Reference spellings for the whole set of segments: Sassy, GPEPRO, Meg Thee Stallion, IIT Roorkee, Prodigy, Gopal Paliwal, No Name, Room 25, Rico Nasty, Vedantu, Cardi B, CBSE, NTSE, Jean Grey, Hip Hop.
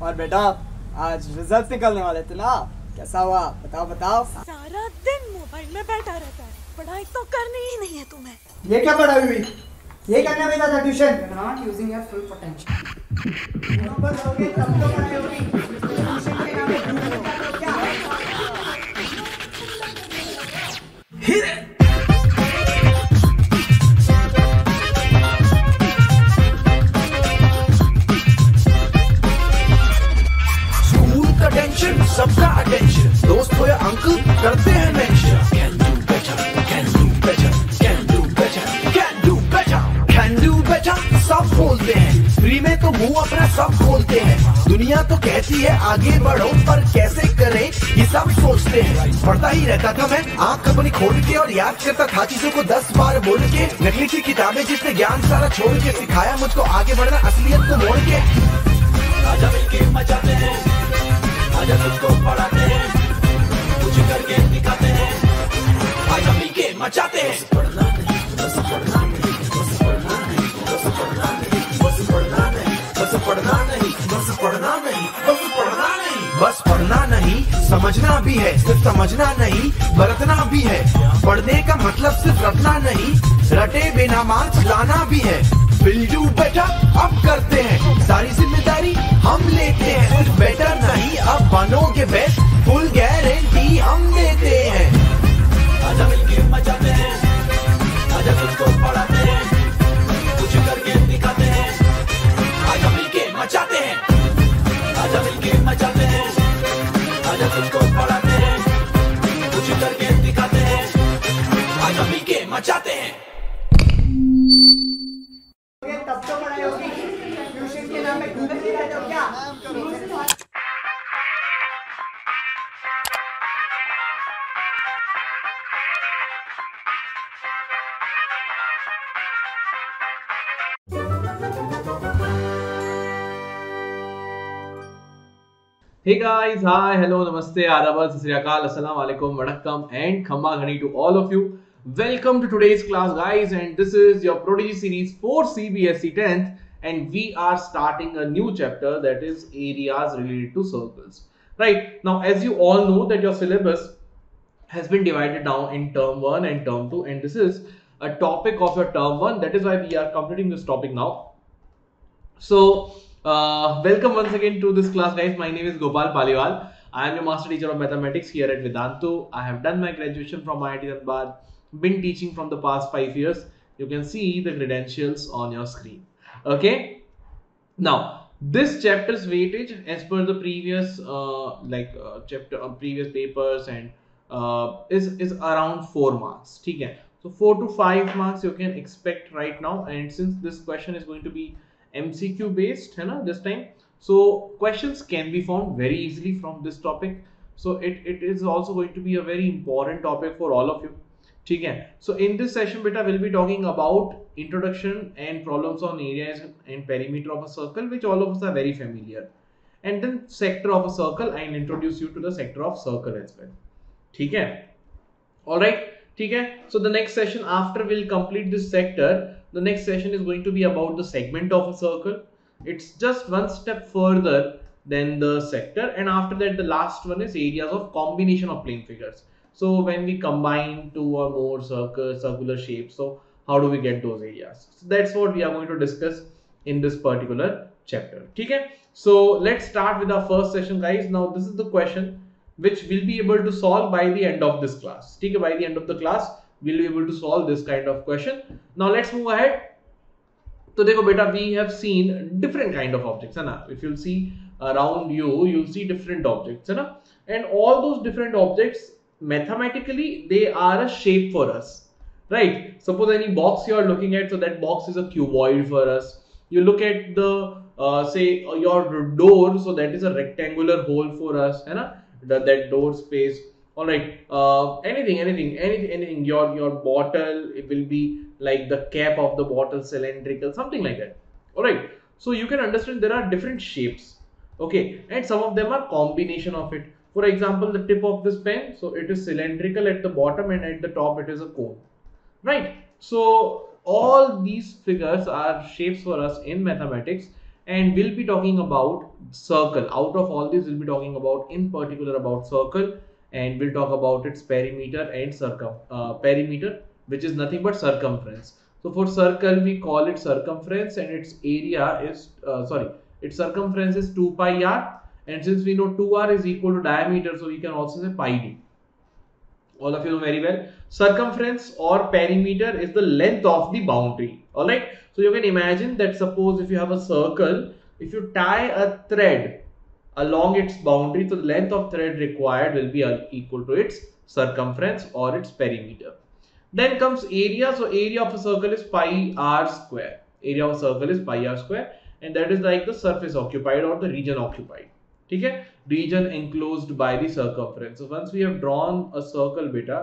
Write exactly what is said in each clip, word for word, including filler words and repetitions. और बेटा आज रिजल्ट निकलने वाले थे ना, कैसा हुआ बताओ बताओ। सारा दिन मोबाइल में बैठा रहता है, पढ़ाई तो करनी ही नहीं है तुम्हें। ये क्या पढ़ाई हुई, ये करना भी था tuition. Not using your full potential. Number दोगे तब तो पढ़ाई होगी, ट्यूशन के नाम पे क्या है। हिरे सबका अटेंशन, दोस्त हो या अंकल करते हैं mention. Can do better, can do better, can do better, can do better, can do better। सब बोलते हैं फ्री में तो मुंह अपना सब खोलते हैं। दुनिया तो कहती है आगे बढ़ो, पर कैसे करें ये सब सोचते हैं। पढ़ता ही रहता था मैं आँख अपनी खोल के, और याद करता था चीजों को दस बार बोल के। नकली की किताबें जिसने ज्ञान सारा छोड़ के सिखाया मुझको आगे बढ़ना असलियत को मोड़ के। राजा मिलके मचाते हैं, आजा तुझको पढ़ाते हैं, कुछ करके दिखाते हैं, आजा मिलके मचाते हैं। पढ़ना नहीं, बस पढ़ना नहीं, बस पढ़ना नहीं, बस पढ़ना नहीं, बस पढ़ना नहीं, बस पढ़ना नहीं, बस पढ़ना नहीं, बस पढ़ना नहीं, बस पढ़ना नहीं, समझना भी है, सिर्फ समझना नहीं बरतना भी है। पढ़ने का मतलब सिर्फ रटना नहीं, रटे बिना मान चलाना भी है। विल डू बेटर अब करते हैं, सारी जिम्मेदारी हम लेते हैं। सिर्फ बेटर नहीं अब बनोगे बेस्ट, फुल गारंटी हम देते हैं। आजा मिलके मचाते हैं, आजा तुझको पढ़ाते हैं, कुछ करके दिखाते हैं, आजा मिलके मचाते हैं। आजा मिलके मचाते हैं, आजा तुझको पढ़ाते हैं, कुछ करके दिखाते हैं, आजा मिलके मचाते हैं। तब तो पढ़ाई होगी, ट्यूशन के नाम में घूमते ही रहते हो क्या? Hey guys, hi, hello, namaste, adab, sat sri akal, assalamu alaikum, vadakkam and khamma ghani to all of you. Welcome to today's class guys, and this is your prodigy series for C B S E tenth, and we are starting a new chapter, that is areas related to circles. Right now, as you all know that your syllabus has been divided down in term one and term two, and this is a topic of your term one. That is why we are completing this topic now. So uh, welcome once again to this class guys. My name is Gopal Paliwal. I am your master teacher of mathematics here at Vedantu. I have done my graduation from I I T Roorkee. Been teaching from the past five years. You can see the credentials on your screen. Okay, now this chapter's weightage as per the previous uh, like uh, chapter uh, previous papers and uh, is is around four marks. Okay, so four to five marks you can expect right now, and since this question is going to be M C Q based hai na, this time, so questions can be found very easily from this topic. So it, it is also going to be a very important topic for all of you. ठीक है, so in this session beta we'll be talking about introduction and problems on areas and perimeter of a circle, which all of us are very familiar, and then sector of a circle. I'll introduce you to the sector of circle as well. ठीक है, all right, ठीक है. So the next session after we'll complete this sector, the next session is going to be about the segment of a circle. It's just one step further than the sector, and after that the last one is areas of combination of plane figures. So when we combine two or more circle, circular shapes, so how do we get those areas? So that's what we are going to discuss in this particular chapter. Okay, so let's start with our first session guys. Now this is the question which we'll be able to solve by the end of this class. Okay, by the end of the class we'll be able to solve this kind of question. Now let's move ahead. So देखो बेटा, we have seen different kind of objects है ना. If you'll see around you, you'll see different objects है ना, and all those different objects mathematically they are a shape for us, right? Suppose any box you are looking at, so that box is a cuboid for us. You look at the uh, say uh, your door, so that is a rectangular hole for us, है ना? That, that door space. All right, uh, anything, anything, anything, anything. Your your bottle, it will be like the cap of the bottle, cylindrical, something like that. All right, so you can understand there are different shapes, okay, and some of them are combination of it. For example, the tip of this pen, so it is cylindrical at the bottom and at the top it is a cone, right? So all these figures are shapes for us in mathematics, and we'll be talking about circle. Out of all this, we'll be talking about in particular about circle, and we'll talk about its perimeter and circum uh, perimeter, which is nothing but circumference. So for circle, we call it circumference, and its area is uh, sorry, its circumference is two pi r, and since we know two r is equal to diameter, so we can also say pi d. All of you know very well. Circumference or perimeter is the length of the boundary. All right. So you can imagine that suppose if you have a circle, if you tie a thread along its boundary, so the length of thread required will be equal to its circumference or its perimeter. Then comes area. So area of a circle is pi r square. Area of a circle is pi r square, and that is like the surface occupied or the region occupied. Okay? Region enclosed by the circumference. So once we have drawn a circle, beta,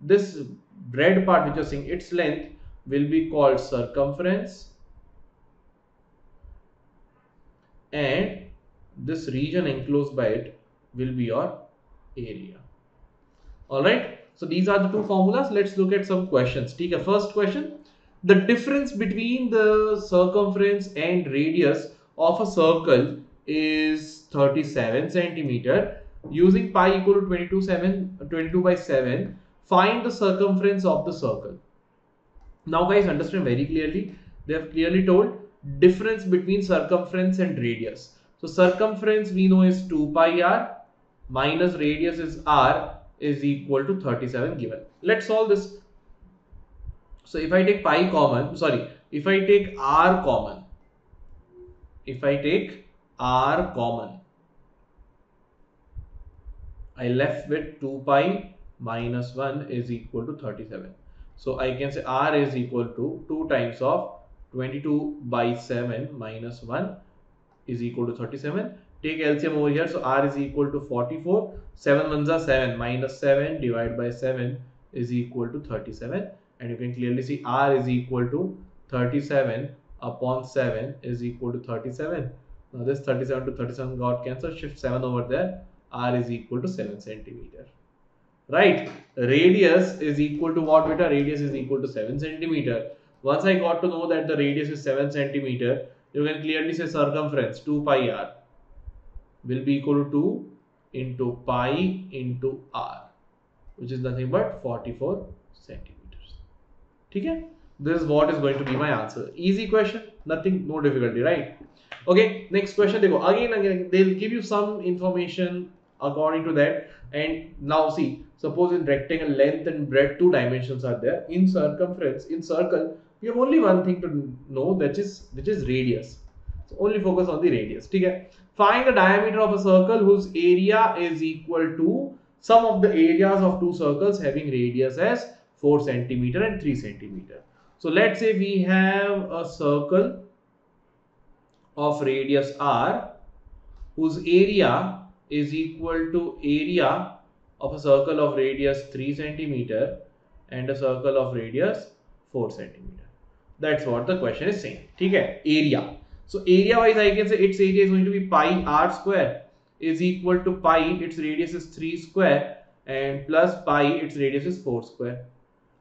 this red part which you are seeing, its length will be called circumference, and this region enclosed by it will be your area. All right. So these are the two formulas. Let's look at some questions. Take a first question. The difference between the circumference and radius of a circle is thirty-seven centimeter. Using pi equal to twenty-two by seven, find the circumference of the circle. Now guys, understand very clearly, they have clearly told difference between circumference and radius. So circumference we know is two pi r minus radius is r, is equal to thirty-seven given. Let's solve this. So if I take pi common, sorry, if I take r common, if I take r common, I left with two pi minus one is equal to thirty-seven. So I can say r is equal to two times of twenty-two by seven minus one is equal to thirty-seven. Take L C M over here. So r is equal to forty-four. seven ones are seven. Minus seven divided by seven is equal to thirty-seven. And you can clearly see r is equal to thirty-seven upon seven is equal to thirty-seven. Now this thirty-seven to thirty-seven got cancelled. Shift seven over there. R is equal to seven centimeter. Right? Radius is equal to what, beta? Radius is equal to seven centimeter. Once I got to know that the radius is seven centimeter, you can clearly say circumference two pi r will be equal to two into pi into r, which is nothing but forty-four centimeters. Okay? This is what is going to be my answer. Easy question, nothing, no difficulty, right? Okay, next question. They go again, again, they'll give you some information according to that. And now see, suppose in rectangle length and breadth, two dimensions are there. In circumference, in circle, we have only one thing to know, that is, which is radius. So only focus on the radius. Okay? Find the diameter of a circle whose area is equal to sum of the areas of two circles having radius as four centimeter and three centimeter. So let's say we have a circle of radius r whose area is equal to area of a circle of radius three centimeter and a circle of radius four centimeter. That's what the question is saying. Okay? Area. So area wise, I can say its area is going to be pi r square is equal to pi, its radius is three square, and plus pi, its radius is four square.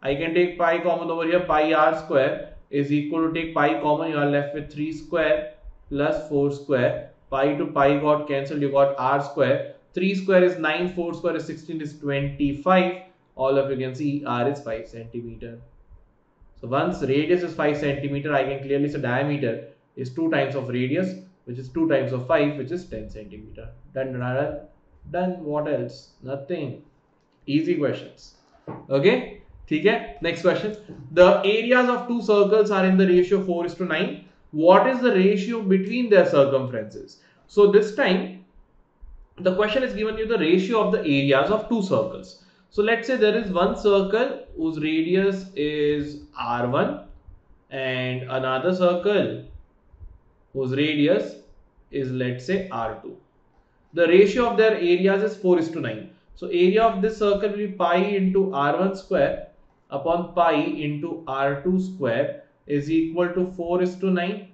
I can take pi common over here. Pi r square is equal to, take pi common, you are left with three square plus four square. Pi to pi got cancelled, you got r square. three square is nine, four square is sixteen, is twenty-five. All of you can see r is five centimeter. So once radius is five centimeter, I can clearly say diameter is two times of radius, which is two times of five, which is ten centimeter. Done, done, done, done. What else? Nothing. Easy questions. Okay? Next question. The areas of two circles are in the ratio four is to nine. What is the ratio between their circumferences? So this time, the question is given you the ratio of the areas of two circles. So let's say there is one circle whose radius is r one and another circle whose radius is, let's say, r two. The ratio of their areas is four is to nine. So area of this circle will be pi into r one square upon pi into r two square is equal to four is to nine.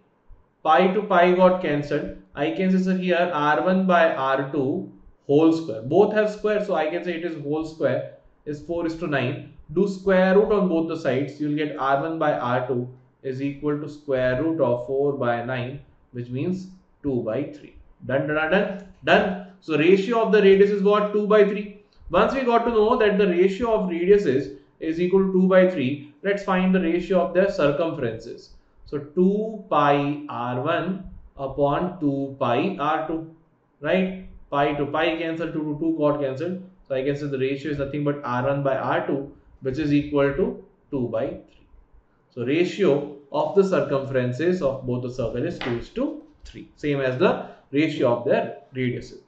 Pi to pi got cancelled. I can say, sir, here r one by r two whole square. Both have square, so I can say it is whole square is four is to nine. Do square root on both the sides. You will get r one by r two is equal to square root of four by nine which means two by three. Done, done, done, done. So ratio of the radius is what? two by three. Once we got to know that the ratio of radiuses is equal to two by three, let's find the ratio of their circumferences. So two pi r one upon two pi r two, right? Pi to pi cancel, two to two got cancelled. So I can say the ratio is nothing but r one by r two, which is equal to two by three. So ratio of the circumferences of both the circle is two is to three, same as the ratio of their radiuses.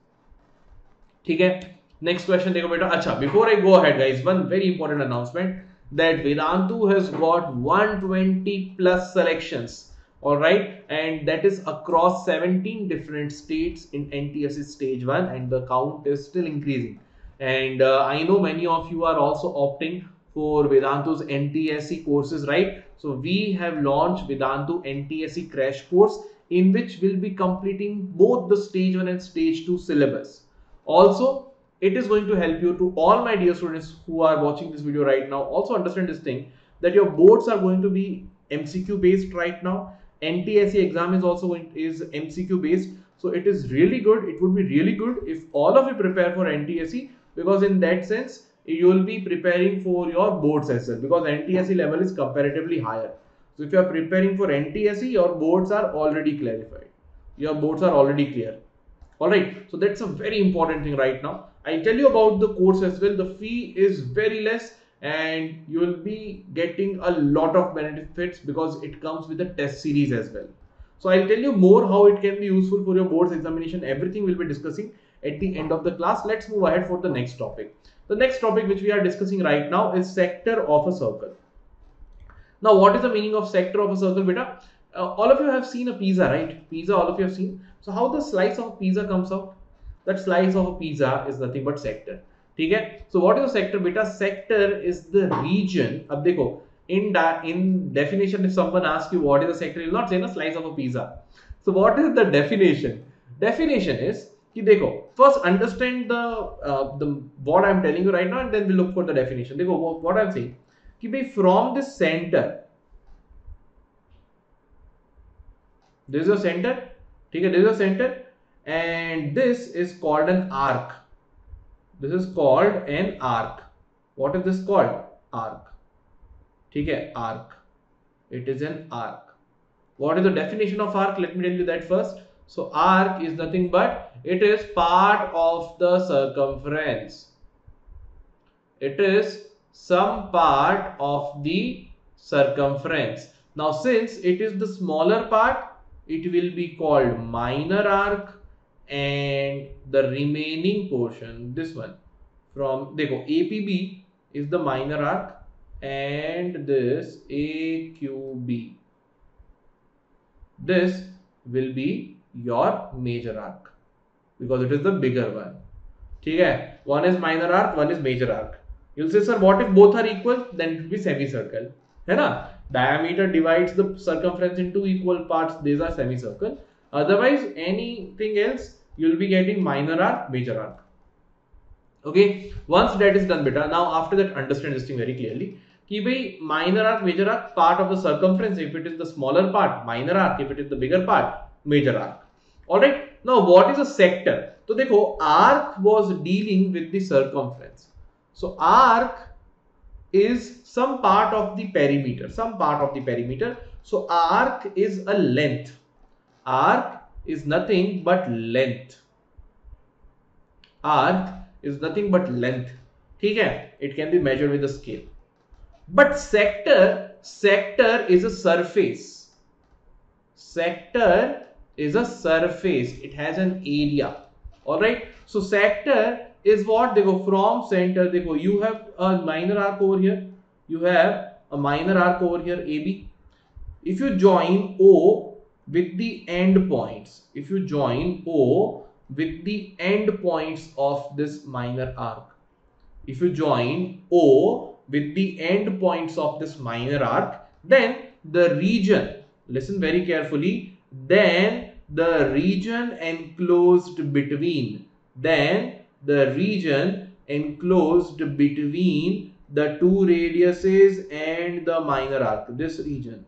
Okay. Next question, take a bit. Acha, before I go ahead, guys, one very important announcement that Vedantu has got one hundred twenty plus selections. All right, and that is across seventeen different states in N T S E stage one, and the count is still increasing. And uh, I know many of you are also opting for Vedantu's N T S E courses, right? So we have launched Vedantu N T S E crash course, in which we'll be completing both the stage one and stage two syllabus. Also, it is going to help you to all my dear students who are watching this video right now. Also understand this thing that your boards are going to be M C Q based right now. N T S E exam is also going, is M C Q based. So it is really good. It would be really good if all of you prepare for N T S E, because in that sense, you will be preparing for your boards as well, because N T S E level is comparatively higher. So if you are preparing for N T S E, your boards are already clarified. Your boards are already clear. Alright, so that's a very important thing right now. I'll tell you about the course as well. The fee is very less and you will be getting a lot of benefits because it comes with a test series as well. So I'll tell you more how it can be useful for your boards examination. Everything we'll be discussing at the end of the class. Let's move ahead for the next topic. The next topic which we are discussing right now is sector of a circle. Now, what is the meaning of sector of a circle, beta? Uh, all of you have seen a pizza, right? Pizza, all of you have seen. So how the slice of pizza comes out? That slice of a pizza is nothing but sector. Okay? So what is a sector, beta? Sector is the region. Ab dekho, in, in definition, if someone asks you what is a sector, you will not say a slice of a pizza. So what is the definition? Definition is, ki dekho, first understand the, uh, the what I am telling you right now, and then we look for the definition. Dekho, what, what I am saying. कि भाई from this centre, this is your centre, ठीक है, this is your centre and this is called an arc, this is called an arc. What is this called? Arc. ठीक है, arc, it is an arc. What is the definition of arc? Let me tell you that first. So arc is nothing but it is part of the circumference, it is some part of the circumference. Now, since it is the smaller part, it will be called minor arc, and the remaining portion, this one, from, dekho, A P B is the minor arc, and this A Q B, this will be your major arc, because it is the bigger one. Okay? One is minor arc, one is major arc. You'll say, sir, what if both are equal? Then it will be semicircle. Hai na? Diameter divides the circumference into equal parts. These are semicircle. Otherwise, anything else, you'll be getting minor arc, major arc. Okay. Once that is done, beta. Now, after that, understand this thing very clearly. Ki bhai, minor arc, major arc, part of the circumference. If it is the smaller part, minor arc. If it is the bigger part, major arc. Alright. Now, what is a sector? So, dekho, arc was dealing with the circumference. So arc is some part of the perimeter, some part of the perimeter. So arc is a length. Arc is nothing but length. Arc is nothing but length. Okay? It can be measured with a scale. But sector, sector is a surface. Sector is a surface. It has an area. Alright. So sector is what? They go from center. They go, you have a minor arc over here. You have a minor arc over here, A B. If you join O with the end points, if you join O with the end points of this minor arc, if you join O with the end points of this minor arc, then the region, listen very carefully, then the region enclosed between, then the region enclosed between the two radiuses and the minor arc. This region,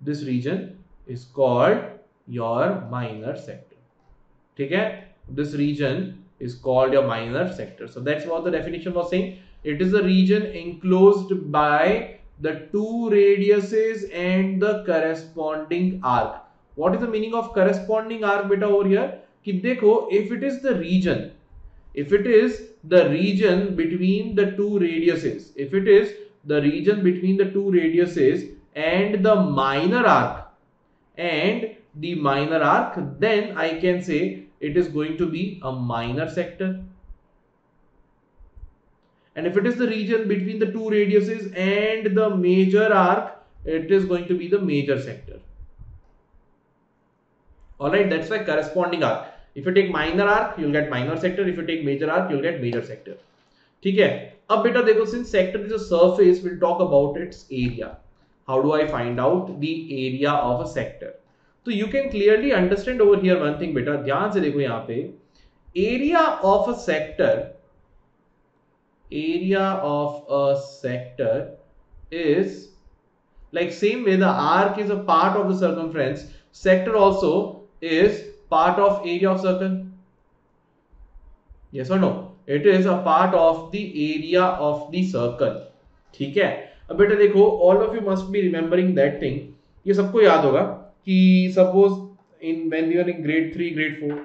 this region is called your minor sector. Okay? This region is called your minor sector. So that's what the definition was saying. It is a region enclosed by the two radiuses and the corresponding arc. What is the meaning of corresponding arc, beta, over here? Ki dekho, if it is the region, if it is the region between the two radiuses, if it is the region between the two radiuses and the minor arc, and the minor arc, then I can say it is going to be a minor sector. And if it is the region between the two radiuses and the major arc, it is going to be the major sector. Alright, that's why corresponding arc. If you take minor arc, you'll get minor sector. If you take major arc, you'll get major sector. Okay. Now, beta, since sector is a surface, we'll talk about its area. How do I find out the area of a sector? So you can clearly understand over here one thing, beta. Dhyan se dekho yahan pe. Area of a sector. Area of a sector is like same way the arc is a part of the circumference, sector also is part of area of circle. Yes or no? It is a part of the area of the circle. ठीक है? अब बेटा देखो, all of you must be remembering that thing. ये सबको याद होगा कि suppose in when you are in grade three, grade four,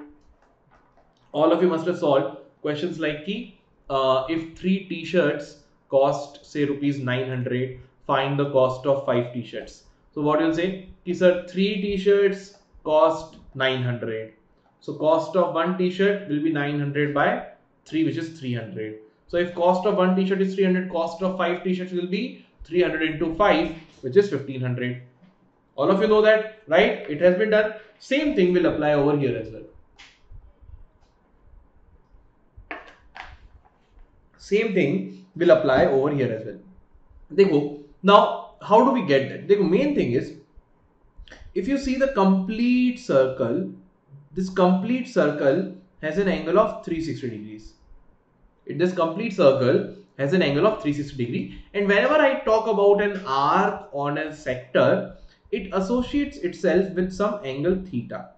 all of you must have solved questions like कि Uh, if three t-shirts cost say rupees nine hundred, find the cost of five t-shirts. So what you'll say, ki sir, three t-shirts cost nine hundred. So cost of one t-shirt will be nine hundred by three, which is three hundred. So if cost of one t-shirt is three hundred, cost of five t-shirts will be three hundred into five, which is fifteen hundred. All of you know that, right? It has been done. Same thing will apply over here as well. Same thing will apply over here as well. Dekho, now, how do we get that? The main thing is, if you see the complete circle, this complete circle has an angle of three hundred sixty degrees. This complete circle has an angle of three hundred sixty degrees. And whenever I talk about an arc on a sector, it associates itself with some angle theta.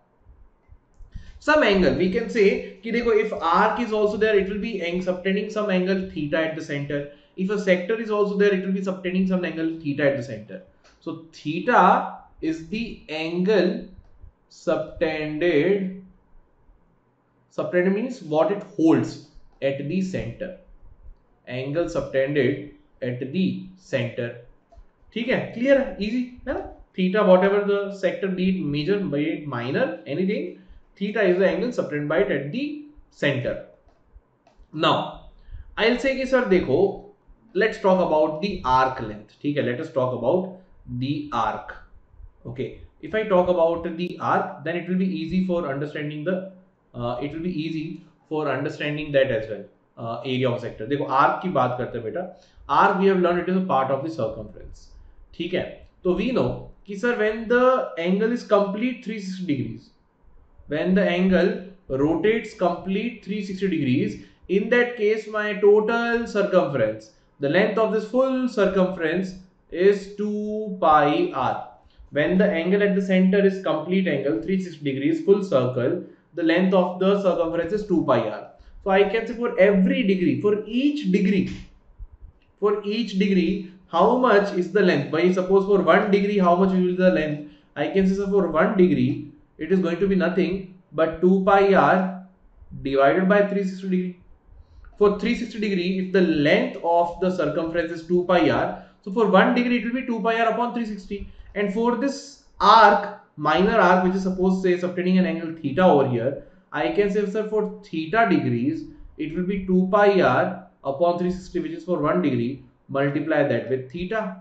Some angle, we can say, ki dekho, if arc is also there, it will be subtending some angle theta at the center. If a sector is also there, it will be subtending some angle theta at the center. So theta is the angle subtended. Subtended means what it holds at the center. Angle subtended at the center. Theek hai? Clear? Easy? Hai na? Theta, whatever the sector, be it major, be it minor, anything. Theta is the angle subtended by it at the center. Now, I'll say ki sir, dekho, let's talk about the arc length. Theek hai? Let us talk about the arc. Okay. If I talk about the arc, then it will be easy for understanding the, uh, it will be easy for understanding that as well. Uh, area of sector. Dekho, arc ki baat karte beta. Arc, we have learned it is a part of the circumference. Theek hai? So we know ki sir, when the angle is complete three hundred sixty degrees. When the angle rotates complete three hundred sixty degrees, in that case my total circumference, the length of this full circumference is two pi r. When the angle at the center is complete angle, three hundred sixty degrees, full circle, the length of the circumference is two pi r. So I can say for every degree, for each degree, for each degree, how much is the length? By suppose for one degree, how much will be the length? I can say so for one degree, it is going to be nothing but two pi r divided by three hundred sixty degrees. For three hundred sixty degrees, if the length of the circumference is two pi r, so for one degree it will be two pi r upon three hundred sixty. And for this arc, minor arc, which is supposed to say subtending an angle theta over here, I can say sir, for theta degrees, it will be two pi r upon three hundred sixty, which is for one degree, multiply that with theta.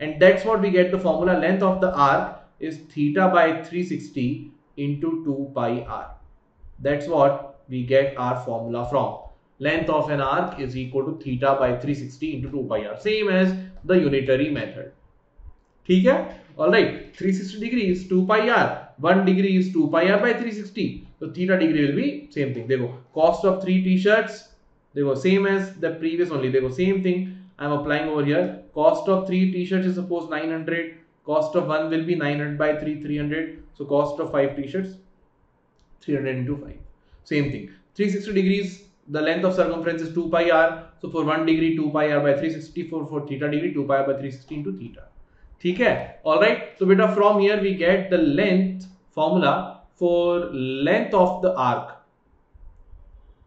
And that's what we get the formula, length of the arc is theta by three hundred sixty into two pi r. That's what we get our formula from. Length of an arc is equal to theta by three hundred sixty into two pi r. Same as the unitary method. ठीक है? Alright. three hundred sixty degree is two pi r. one degree is two pi r by three hundred sixty. So theta degree will be same thing. Dekho, cost of three t-shirts. Dekho, same as the previous only. Dekho, same thing I'm applying over here. Cost of three t-shirts is suppose nine hundred. Cost of one will be nine hundred by three, three hundred. So cost of five t-shirts, three hundred into five. Same thing. three hundred sixty degrees, the length of circumference is two pi r. So for one degree, two pi r by three hundred sixty. For, for theta degree, two pi r by three hundred sixty into theta. Okay? Alright. So beta, from here we get the length formula for length of the arc.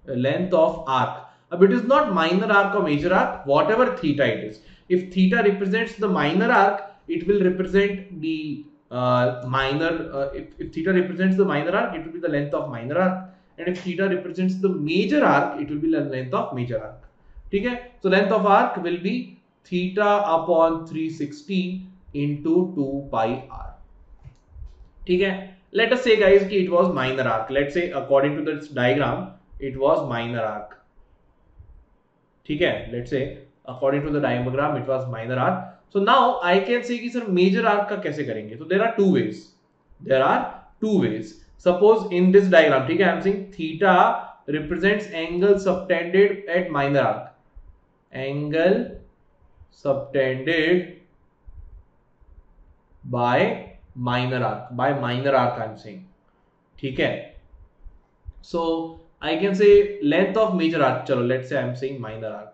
Length of arc. But it is not minor arc or major arc, whatever theta it is. If theta represents the minor arc, it will represent the uh, minor, uh, if, if theta represents the minor arc, it will be the length of minor arc. And if theta represents the major arc, it will be the length of major arc. Okay? So length of arc will be theta upon three hundred sixty into two pi r. Okay? Let us say, guys, it was minor arc. Let's say according to this diagram, it was minor arc. Okay? Let's say according to the diagram, it was minor arc. So now I can say कि sir major arc का कैसे करेंगे? So there are two ways. There are two ways. Suppose in this diagram, ठीक है, I am saying theta represents angle subtended at minor arc. Angle subtended by minor arc. By minor arc I am saying. ठीक है. So I can say length of major arc. चलो, let's say I am saying minor arc.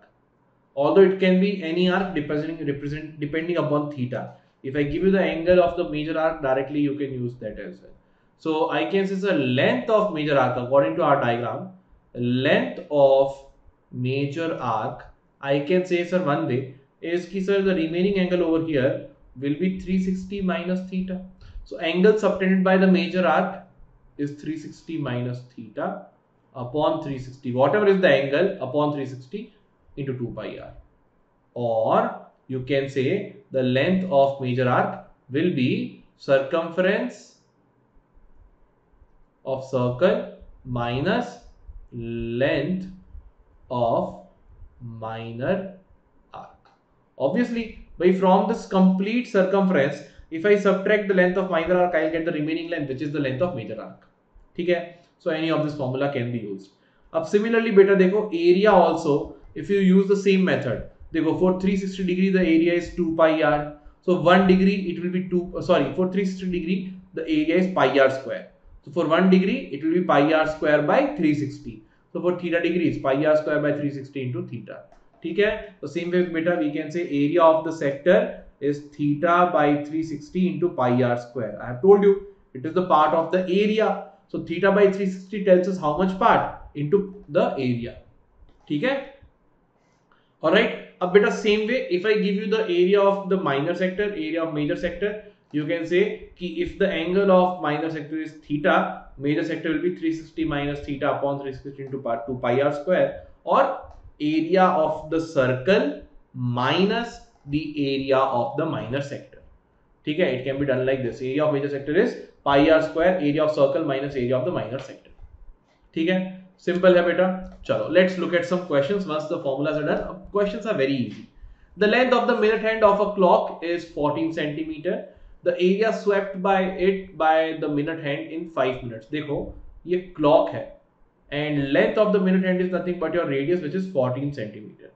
Although it can be any arc depending, represent, depending upon theta. If I give you the angle of the major arc directly, you can use that as well. So I can say the length of major arc according to our diagram. Length of major arc, I can say sir one way is ki sir the remaining angle over here will be three hundred sixty minus theta. So angle subtended by the major arc is three hundred sixty minus theta upon three hundred sixty. Whatever is the angle upon three hundred sixty. Into two pi r, or you can say the length of major arc will be circumference of circle minus length of minor arc. Obviously, by from this complete circumference, if I subtract the length of minor arc, I will get the remaining length, which is the length of major arc. Okay? So any of this formula can be used. Now similarly, beta, dekho, area also. If you use the same method, they go for three hundred sixty degree, the area is two pi r. So one degree, it will be two, sorry, for three hundred sixty degree, the area is pi r square. So for one degree, it will be pi r square by three hundred sixty. So for theta degree, it's pi r square by three hundred sixty into theta. Okay? So same way, beta, we can say area of the sector is theta by three hundred sixty into pi r square. I have told you, it is the part of the area. So theta by three hundred sixty tells us how much part into the area. Okay? Alright, a bit of same way, if I give you the area of the minor sector, area of major sector, you can say ki if the angle of minor sector is theta, major sector will be three hundred sixty minus theta upon three hundred sixty into two pi r square, or area of the circle minus the area of the minor sector. Okay, it can be done like this. Area of major sector is pi r square, area of circle minus area of the minor sector. Okay. Simple hai beta. Chalo, let's look at some questions once the formulas are done. Questions are very easy. The length of the minute hand of a clock is fourteen centimeter. The area swept by it by the minute hand in five minutes. Dekho, ye clock hai. And length of the minute hand is nothing but your radius, which is fourteen centimeter.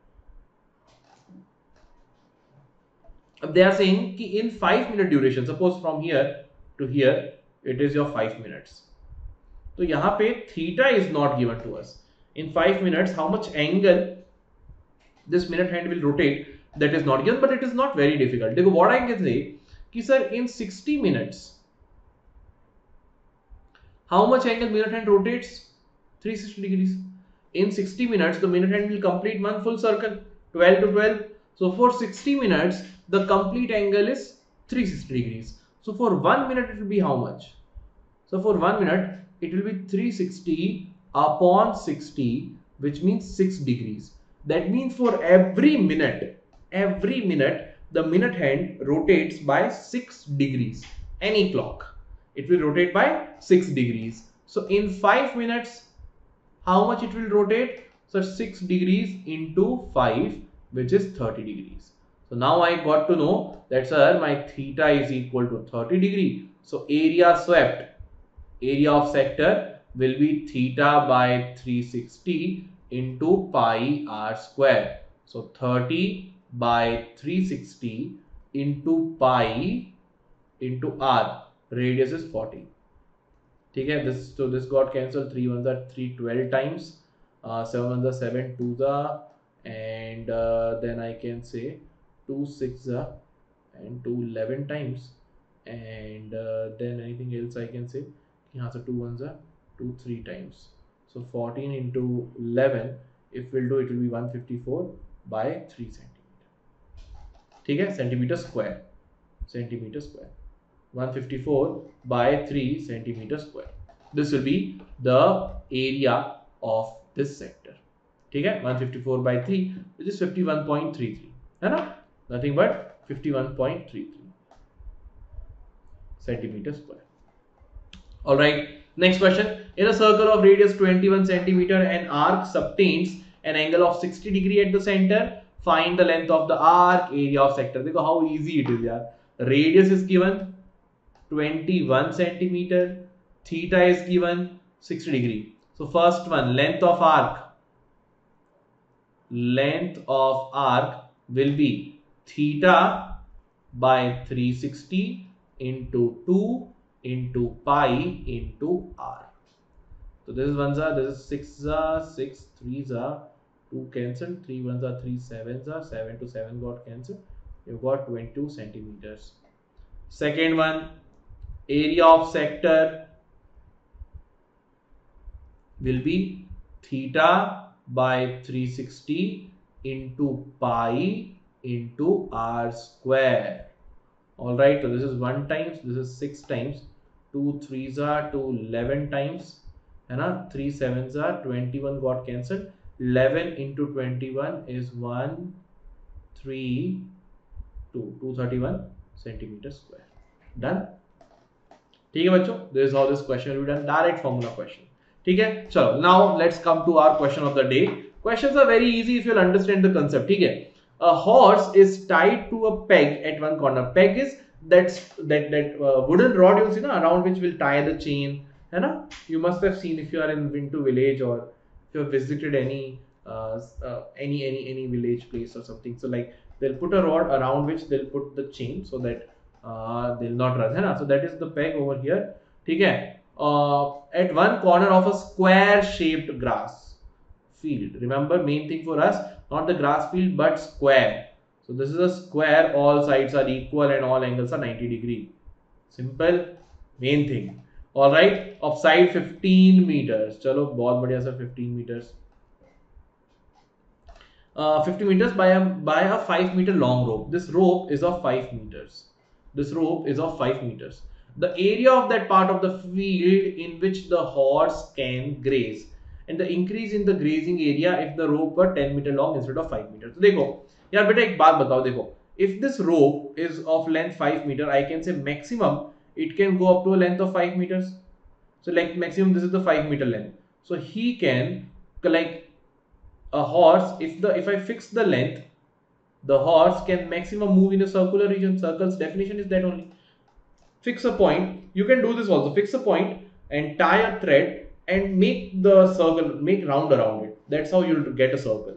They are saying ki in five minute duration, suppose from here to here, it is your five minutes. So यहाँ पे theta is not given to us. In five minutes, how much angle this minute hand will rotate, that is not given, but it is not very difficult. Dekho, what I can say, ki sir, in sixty minutes, how much angle minute hand rotates? three hundred sixty degrees. In sixty minutes, the minute hand will complete one full circle, twelve to twelve. So for sixty minutes, the complete angle is three hundred sixty degrees. So for one minute, it will be how much? So for one minute, it will be three hundred sixty upon sixty, which means six degrees. That means for every minute, every minute, the minute hand rotates by six degrees. Any clock, it will rotate by six degrees. So in five minutes, how much it will rotate? So six degrees into five, which is thirty degrees. So now I got to know that sir, my theta is equal to thirty degree. So area swept, area of sector will be theta by three hundred sixty into pi r square. So thirty by three hundred sixty into pi into R, radius is forty. Okay, this, so this got cancelled, three ones are three, twelve times, uh, seven ones are seven, two the, and uh, then I can say two six are and two eleven times, and uh, then anything else I can say, yeah, so two ones are two three times. So fourteen into eleven, if we'll do it, will be one hundred fifty-four by three centimeter. Okay, centimeter square, centimeter square. one hundred fifty-four by three centimeter square. This will be the area of this sector. Okay, one hundred fifty-four by three, which is fifty-one point three three. Right? Nothing but fifty-one point three three centimeter square. All right. Next question: in a circle of radius twenty-one centimeter, an arc subtends an angle of sixty degree at the center. Find the length of the arc, area of sector. Look how easy it is, yaar. Radius is given twenty-one centimeter, theta is given sixty degree. So first one, length of arc, length of arc will be theta by three hundred sixty into two into pi into r. So this is ones are, this is six are, six threes are, two cancelled, three ones are, three sevens are, seven to seven got cancelled, you've got twenty-two centimeters. Second one, area of sector will be theta by three hundred sixty into pi into r square. All right, so this is one times, this is six times, two threes are, two eleven times, and three sevens are, twenty-one got cancelled, eleven into twenty-one is one, three, two, two hundred thirty-one centimeter square. Done. ठीक है बच्चों, this is how this question will be done. Direct formula question. ठीक है, चलो. Now let's come to our question of the day. Questions are very easy if you'll understand the concept. ठीक है. A horse is tied to a peg at one corner. Peg is that's that that uh, wooden rod you see na, around which will tie the chain. है ना? You must have seen if you are in Vintu village or if you have visited any uh, uh, any any any village place or something. So like they'll put a rod around which they'll put the chain so that uh, they'll not run. So that is the peg over here. Okay? Uh, at one corner of a square shaped grass field. Remember, main thing for us, not the grass field but square. So this is a square, all sides are equal and all angles are ninety degree. Simple, main thing. Alright, of side fifteen meters. Chalo, bahut badhiya sir, fifteen meters. Uh, fifty meters by a by a five meter long rope. This rope is of five meters. This rope is of five meters. The area of that part of the field in which the horse can graze, and the increase in the grazing area if the rope were ten meter long instead of five meters. So, देखो यार बेटा एक बात बताओ, देखो, if this rope is of length five meter, I can say maximum it can go up to a length of five meters. So like maximum this is the five meter length. So he can like a horse, if the if I fix the length, the horse can maximum move in a circular region. Circles definition is that only. Fix a point. You can do this also. Fix a point and tie a thread and make the circle, make round around it. That's how you'll get a circle.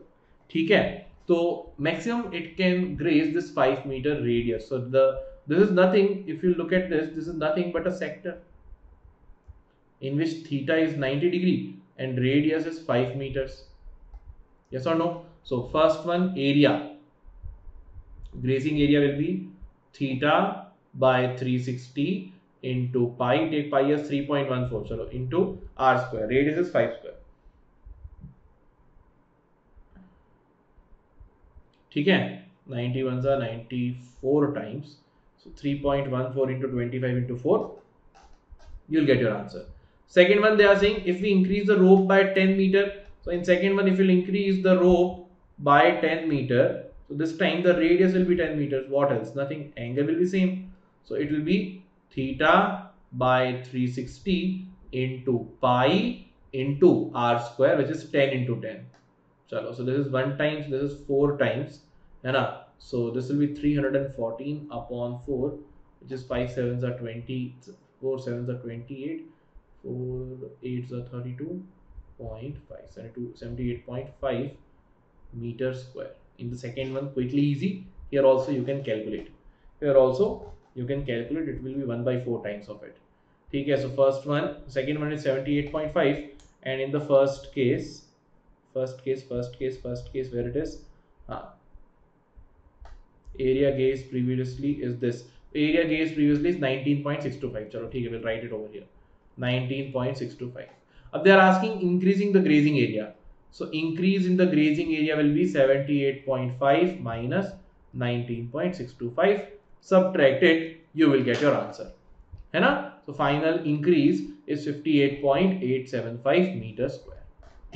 ठीक है? So maximum it can graze this five meter radius. So the this is nothing. If you look at this, this is nothing but a sector in which theta is ninety degree and radius is five meters. Yes or no? So first one, area, grazing area will be theta by three hundred sixty into pi, take pi as three point one four, so into r square, radius is five square. Okay, ninety-ones are ninety-four times, so three point one four into twenty-five into four, you will get your answer. Second one, they are saying if we increase the rope by ten meter. So in second one, if you will increase the rope by ten meter, so this time the radius will be ten meters. What else? Nothing. Angle will be same. So it will be theta by three hundred sixty into pi into r square, which is ten into ten. Chalo. So this is one times, this is four times. So this will be three hundred fourteen upon four, which is five sevens are twenty, four sevens are twenty-eight, four eights are thirty-two. seventy-eight point five meter square. In the second one, quickly easy. Here also you can calculate. Here also you can calculate it will be one by four times of it. Okay, so first one, second one is seventy-eight point five, and in the first case, first case, first case, first case where it is, uh, area gauge previously is this, area gauge previously is nineteen point six two five. Chalo, okay, we'll write it over here, nineteen point six two five. Now they are asking increasing the grazing area. So increase in the grazing area will be seventy-eight point five minus nineteen point six two five. Subtract it, you will get your answer. Hai na? So final increase is fifty-eight point eight seven five meter square.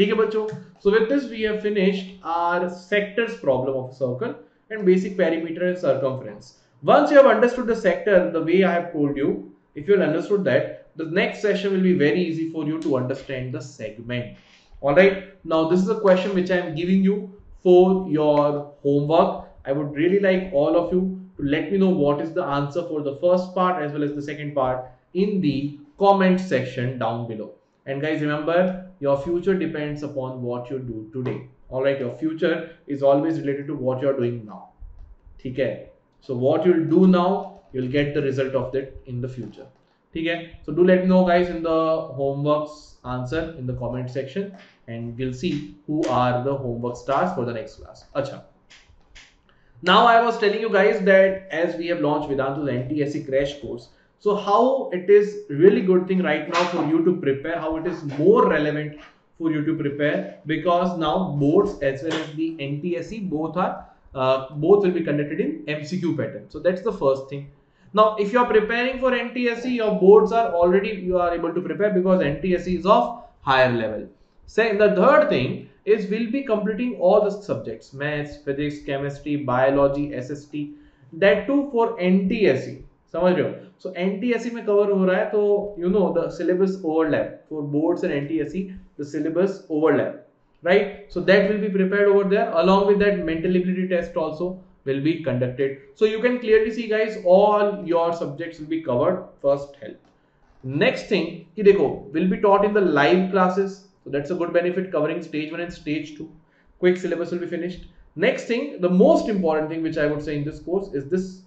Okay, bacho. So with this we have finished our sectors problem of a circle and basic perimeter and circumference. Once you have understood the sector the way I have told you, if you have understood that, the next session will be very easy for you to understand the segment. Alright, now this is a question which I am giving you for your homework. I would really like all of you to let me know what is the answer for the first part as well as the second part in the comment section down below. And guys, remember, your future depends upon what you do today. Alright, your future is always related to what you are doing now. Okay? So what you will do now, you will get the result of that in the future. Okay? So do let me know guys in the homework's answer in the comment section, and we'll see who are the homework stars for the next class. Achha. Now I was telling you guys that as we have launched Vedantu's N T S E crash course, so how it is really good thing right now for you to prepare, how it is more relevant for you to prepare, because now boards as well as the N T S E both are uh, both will be conducted in M C Q pattern. So that's the first thing. Now if you are preparing for N T S E, your boards are already, you are able to prepare because N T S E is of higher level. So the third thing is we'll be completing all the subjects, maths, physics, chemistry, biology, S S T, that too for N T S E. So N T S E में cover हो रहा है, तो you know the syllabus overlap for boards and N T S E, the syllabus overlap, right? So that will be prepared over there. Along with that, mental ability test also will be conducted. So you can clearly see guys, all your subjects will be covered. First help. Next thing, ki dekho, will be taught in the live classes. So that's a good benefit, covering stage one and stage two. Quick syllabus will be finished. Next thing, the most important thing which I would say in this course is this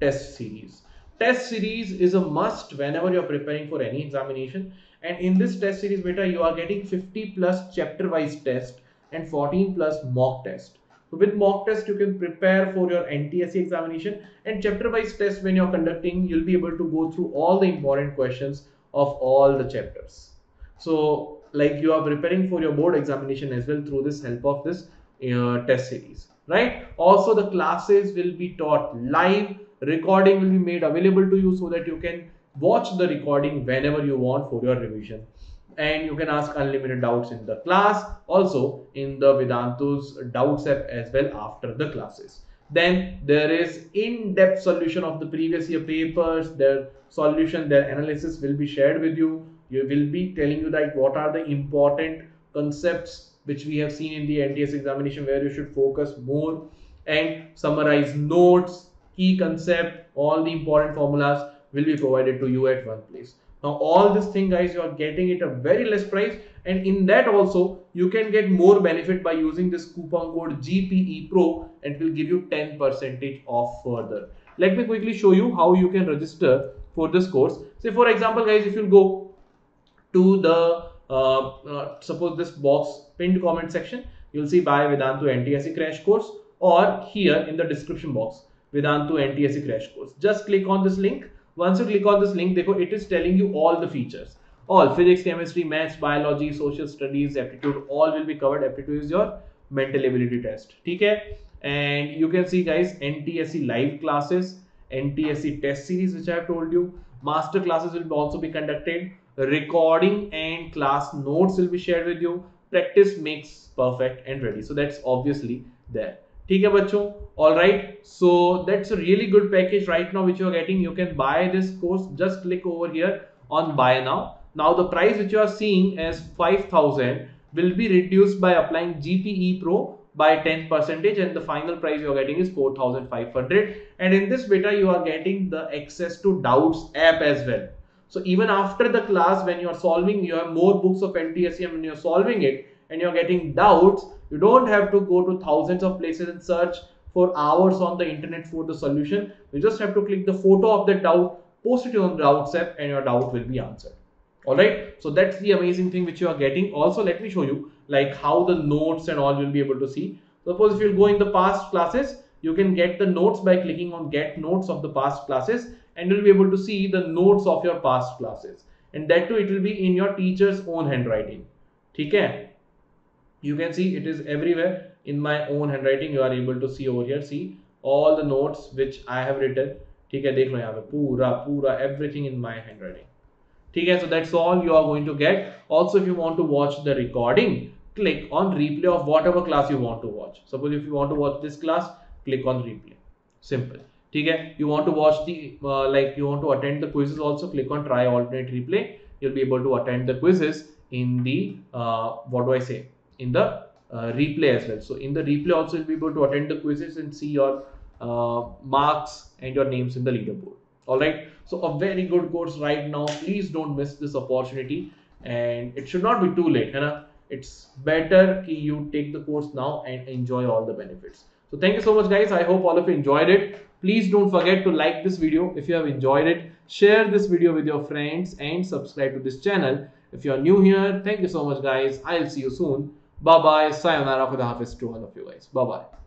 test series. Test series is a must whenever you're preparing for any examination. And in this test series beta, you are getting fifty plus chapter wise test and fourteen plus mock test. So with mock test, you can prepare for your N T S E examination, and chapter wise test when you're conducting, you'll be able to go through all the important questions of all the chapters. So like you are preparing for your board examination as well through this help of this uh, test series, right? Also the classes will be taught live, recording will be made available to you so that you can watch the recording whenever you want for your revision, and you can ask unlimited doubts in the class, also in the Vedantu's doubts app as well after the classes. Then there is in-depth solution of the previous year papers, their solution, their analysis will be shared with you. You will be telling you like what are the important concepts which we have seen in the N T S E examination, where you should focus more, and summarize notes, key concept, all the important formulas will be provided to you at one place. Now all this thing guys, you are getting it at a very less price, and in that also you can get more benefit by using this coupon code G P E P R O, and it will give you ten percent off further. Let me quickly show you how you can register for this course. Say for example guys, if you go to the uh, uh, suppose this box pinned comment section, you'll see buy Vedantu N T S E crash course, or here in the description box Vedantu N T S E crash course. Just click on this link. Once you click on this link, dekho, it is telling you all the features, all physics, chemistry, maths, biology, social studies, aptitude, all will be covered. Aptitude is your mental ability test. Okay? And you can see guys, N T S E live classes, N T S E test series which I have told you, master classes will also be conducted, recording and class notes will be shared with you, practice makes perfect and ready. So that's obviously there. Okay, bachcho? All right, so that's a really good package right now which you are getting. You can buy this course, just click over here on buy now. Now the price which you are seeing as five thousand will be reduced by applying G P E P R O by ten percent, and the final price you are getting is four thousand five hundred, and in this beta you are getting the access to doubts app as well. So even after the class, when you are solving, you have more books of N T S E, and when you are solving it and you are getting doubts, you don't have to go to thousands of places and search for hours on the internet for the solution. You just have to click the photo of that doubt, post it on the doubts app, and your doubt will be answered. All right, so that's the amazing thing which you are getting. Also, let me show you like how the notes and all you'll be able to see. Suppose if you go in the past classes, you can get the notes by clicking on get notes of the past classes, and you'll be able to see the notes of your past classes, and that too it will be in your teacher's own handwriting. Okay, you can see it is everywhere in my own handwriting. You are able to see over here, see all the notes which I have written. Okay, dekh lo yahan pe pura pura everything in my handwriting. Okay, so that's all you are going to get. Also, if you want to watch the recording, click on replay of whatever class you want to watch. Suppose if you want to watch this class, click on replay. Simple. Okay, you want to watch the uh, like you want to attend the quizzes also, click on try alternate replay. You'll be able to attend the quizzes in the uh, what do I say in the uh, replay as well. So in the replay also you'll be able to attend the quizzes and see your uh, marks and your names in the leaderboard. All right, so a very good course right now. Please don't miss this opportunity, and it should not be too late, right? It's better that you take the course now and enjoy all the benefits. So thank you so much guys. I hope all of you enjoyed it. Please don't forget to like this video if you have enjoyed it. Share this video with your friends and subscribe to this channel if you are new here. Thank you so much guys. I'll see you soon. Bye bye. Sayonara. Khuda hafiz to all of you guys. Bye bye.